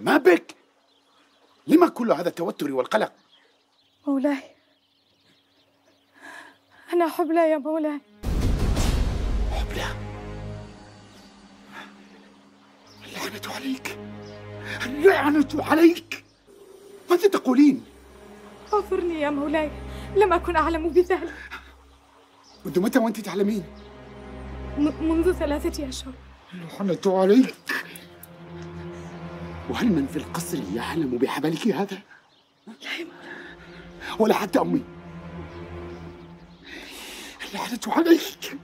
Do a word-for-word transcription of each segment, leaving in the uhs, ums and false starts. ما بك؟ لما كل هذا التوتر والقلق؟ مولاي أنا حبلى يا مولاي. حبلى؟ اللعنة عليك، اللعنة عليك، ماذا تقولين؟ اعذرني يا مولاي، لم أكن أعلم بذلك. منذ متى وأنت تعلمين؟ منذ ثلاثة أشهر. اللعنة عليك، وهل من في القصر يعلم بحبلك هذا؟ لا يا مولاي، ولا حتى أمي. اللعنة عليك،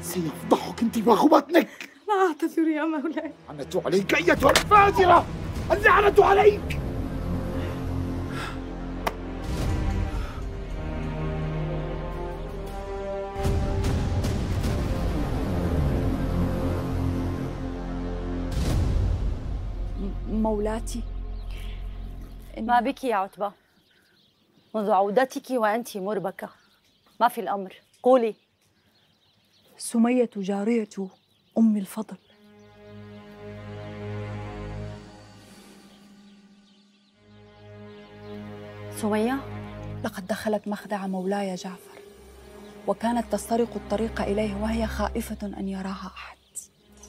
سيفضحك أنت وغبطنك. لا أعتذر يا مولاي. اللعنة عليك أيتها الفاجرة، اللعنة عليك. مولاتي إن... ما بك يا عتبة؟ منذ عودتك وأنت مربكة، ما في الأمر؟ قولي. سمية جارية أم الفضل. سمية؟ لقد دخلت مخدع مولاي جعفر، وكانت تسترق الطريق إليه وهي خائفة أن يراها أحد.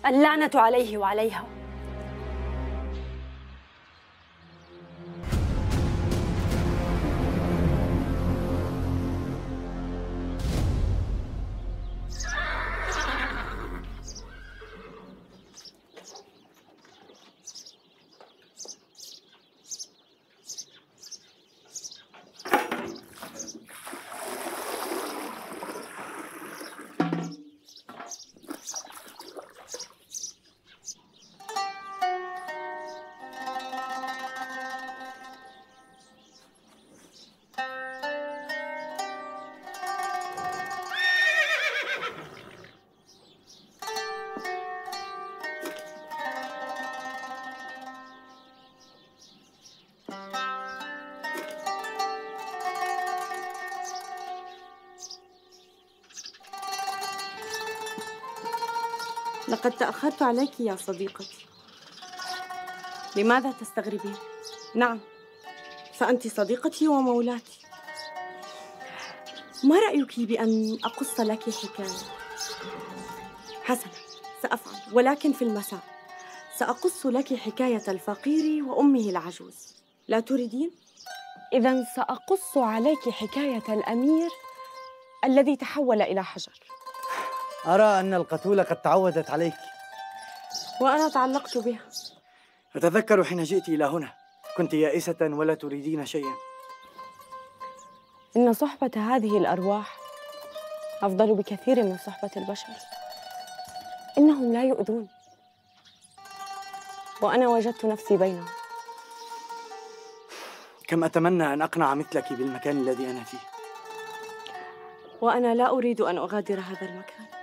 اللعنة عليه وعليها. لقد تأخرت عليك يا صديقتي. لماذا تستغربين؟ نعم، فأنت صديقتي ومولاتي. ما رأيك بأن أقص لك حكاية؟ حسنا، سأفعل، ولكن في المساء سأقص لك حكاية الفقير وأمه العجوز. لا تريدين؟ إذا سأقص عليك حكاية الأمير الذي تحول إلى حجر. أرى أن القتولة قد تعودت عليك. وأنا تعلقت بها. أتذكر حين جئت إلى هنا كنت يائسة ولا تريدين شيئا. إن صحبة هذه الأرواح أفضل بكثير من صحبة البشر. إنهم لا يؤذون، وأنا وجدت نفسي بينهم. كم أتمنى أن أقنع مثلك بالمكان الذي أنا فيه. وأنا لا أريد أن أغادر هذا المكان.